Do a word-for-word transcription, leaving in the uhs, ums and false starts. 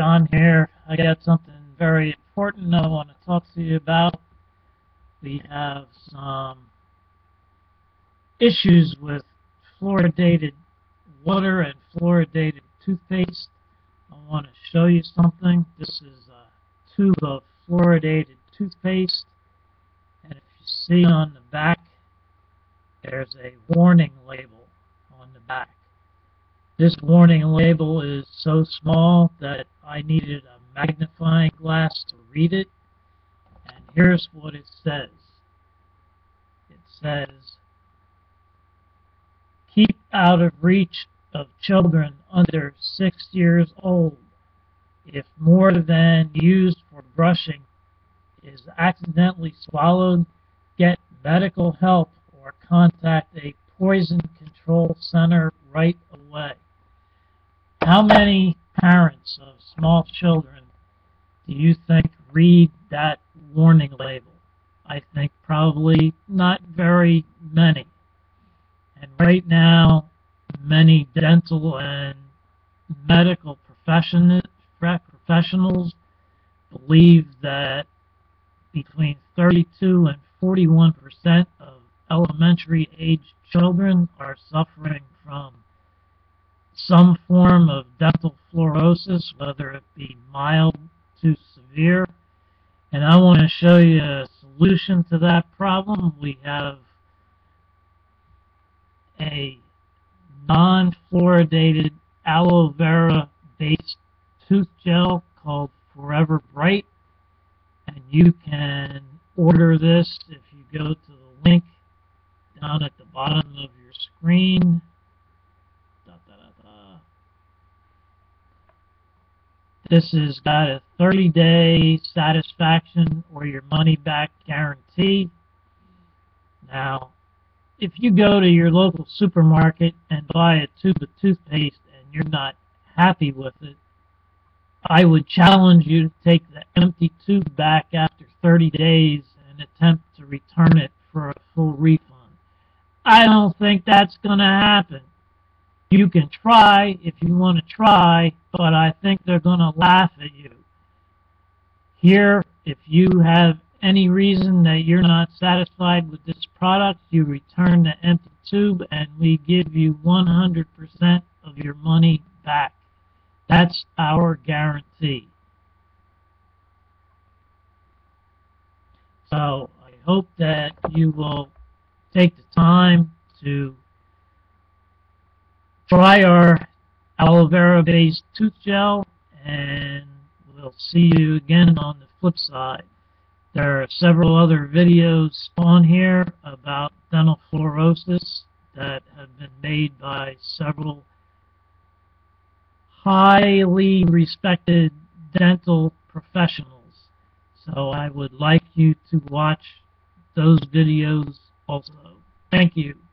John here. I got something very important I want to talk to you about. We have some issues with fluoridated water and fluoridated toothpaste. I want to show you something. This is a tube of fluoridated toothpaste, and if you see on the back, there's a warning label on the back. This warning label is so small that I needed a magnifying glass to read it. And here's what it says. It says, keep out of reach of children under six years old if more than used for brushing is accidentally swallowed, get medical help or contact a poison control center right away. How many parents of small children do you think read that warning label? I think probably not very many. And right now, many dental and medical profession, professionals believe that between thirty-two and forty-one percent of elementary-age children are suffering from some form of dental fluorosis, whether it be mild to severe. And I want to show you a solution to that problem. We have a non-fluoridated aloe vera-based tooth gel called Forever Bright, and you can order this if you go to the link down at the bottom of your screen. Da, da, da, da. This has got a thirty day satisfaction or your money back guarantee. Now, if you go to your local supermarket and buy a tube of toothpaste and you're not happy with it, I would challenge you to take the empty tube back after thirty days and attempt to return it for a full refund. I don't think that's going to happen. You can try if you want to try, but I think they're going to laugh at you. Here, if you have any reason that you're not satisfied with this product, you return the empty tube and we give you one hundred percent of your money back. That's our guarantee. So I hope that you will take the time to try our aloe vera based tooth gel, and we'll see you again on the flip side. There are several other videos on here about dental fluorosis that have been made by several highly respected dental professionals. So I would like you to watch those videos also. Thank you.